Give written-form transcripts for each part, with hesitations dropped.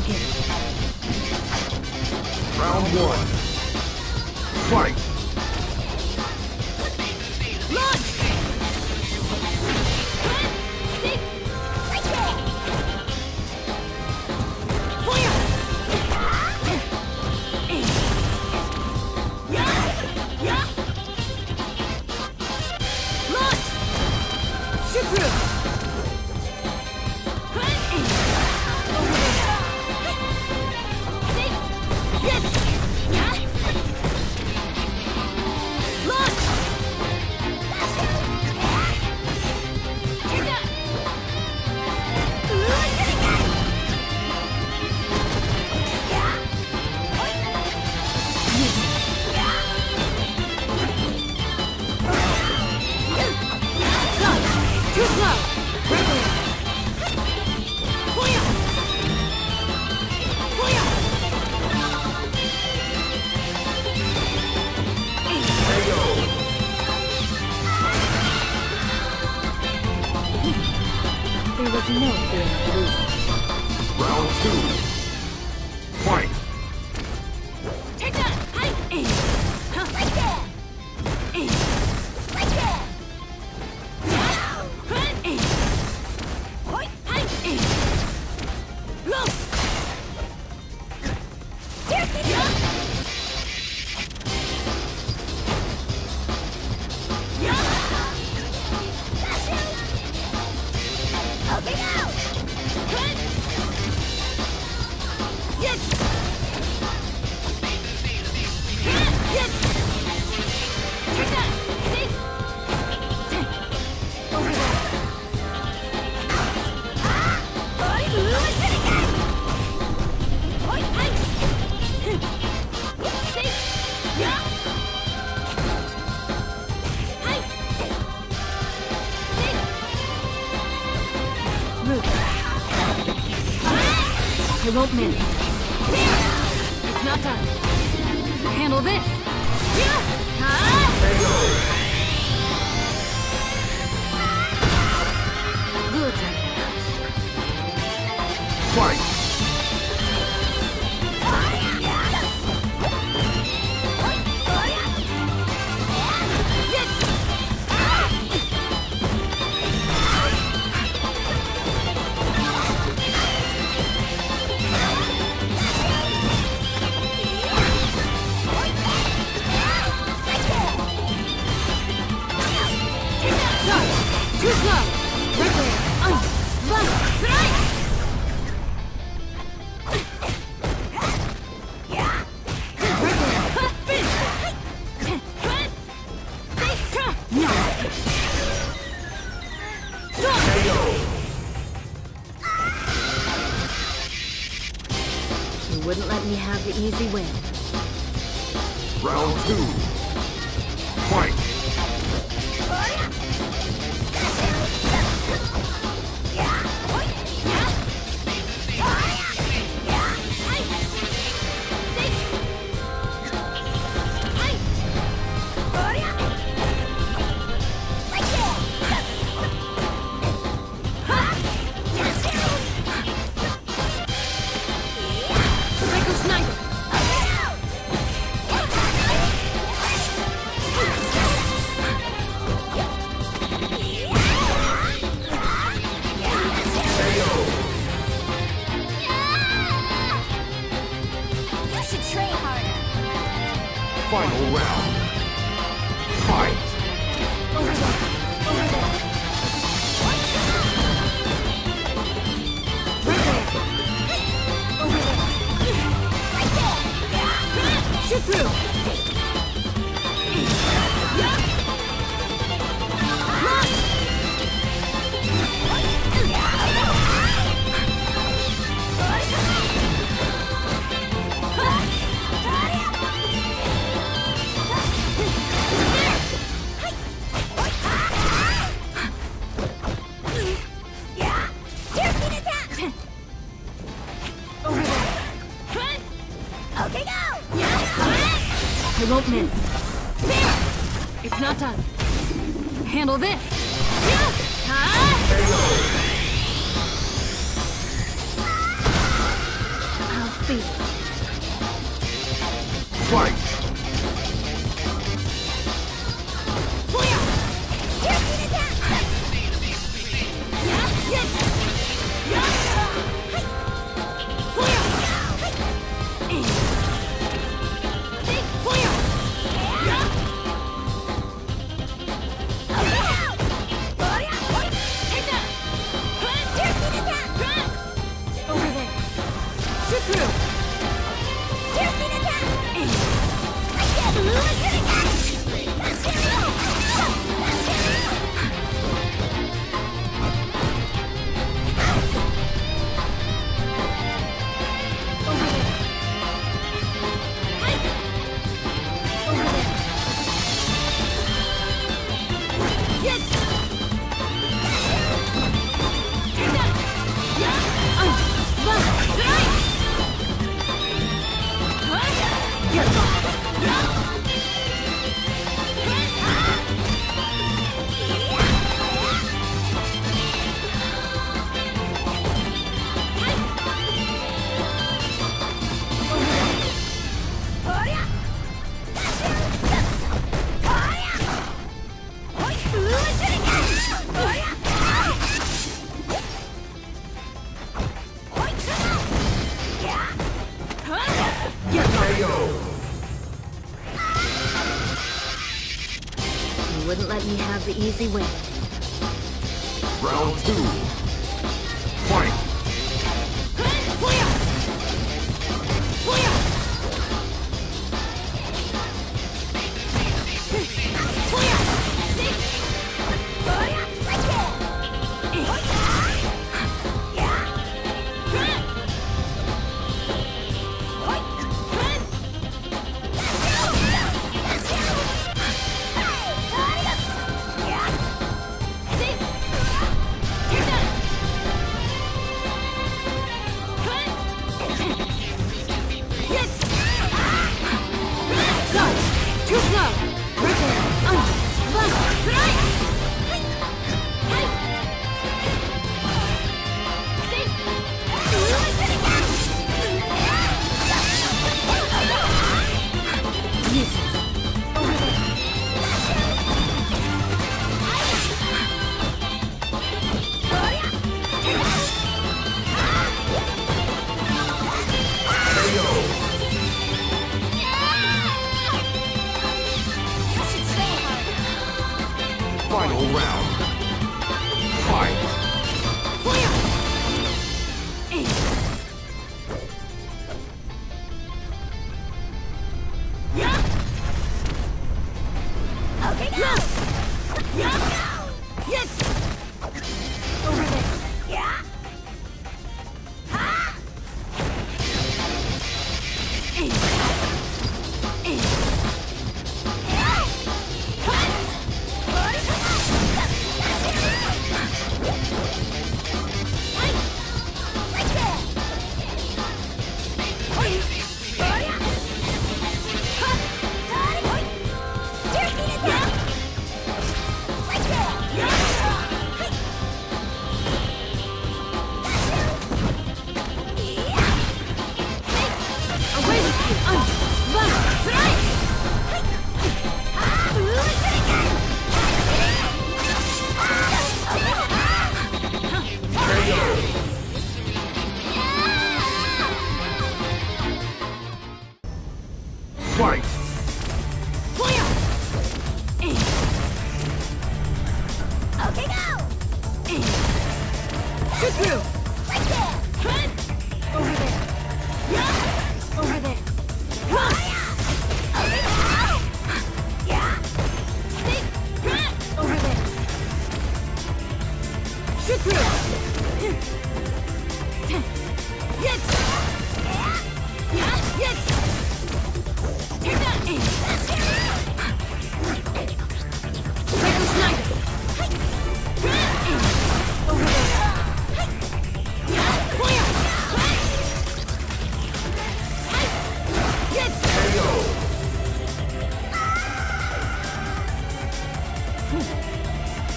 begin. Round one. Fight! I won't miss. It's not done. Handle this. We'll take it. Fight! Wouldn't let me have the easy win. Round two. Fight! Final round. Fight! Shoot through! I won't miss. It's not done. Handle this. feet. Fight! Wouldn't let me have the easy win. Round 2. Fight! Final round. Fight! Okay, go! Yeah. Yes! Over there. Yeah. Ha!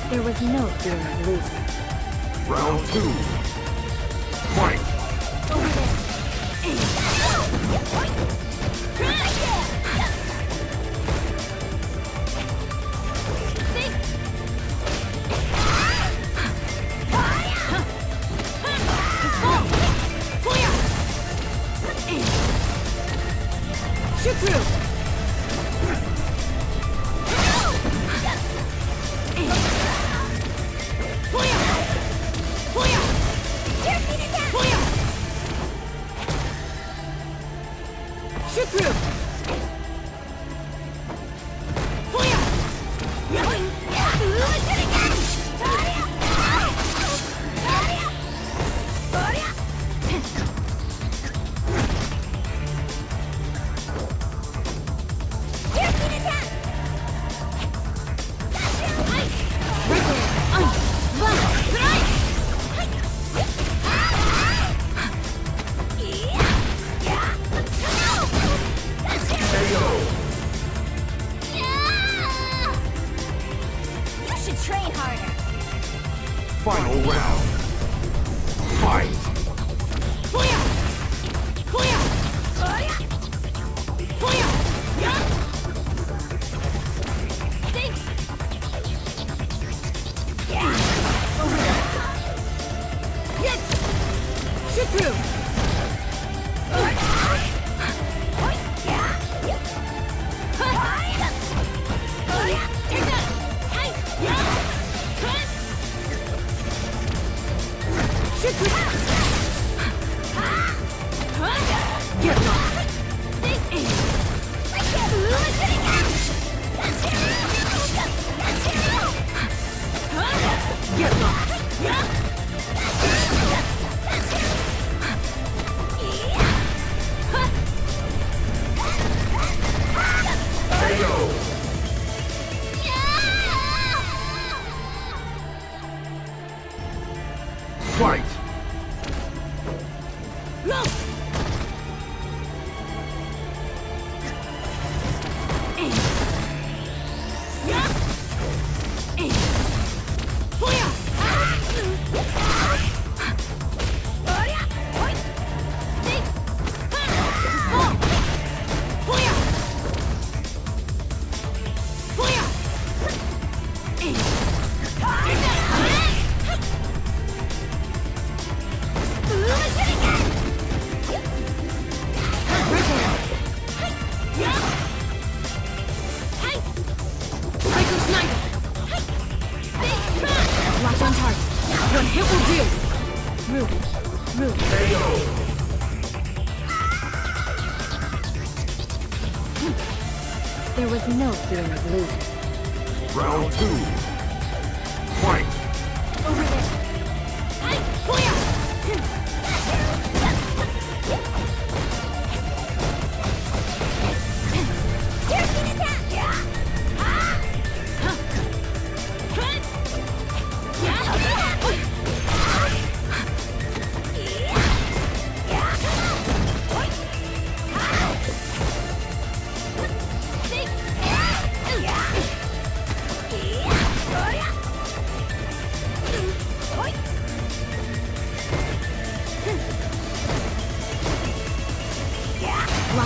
There was no fear of losing. Round 2. Fight! Over there. Locked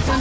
on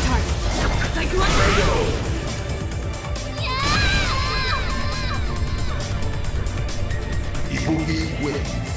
target. Ibuki wins.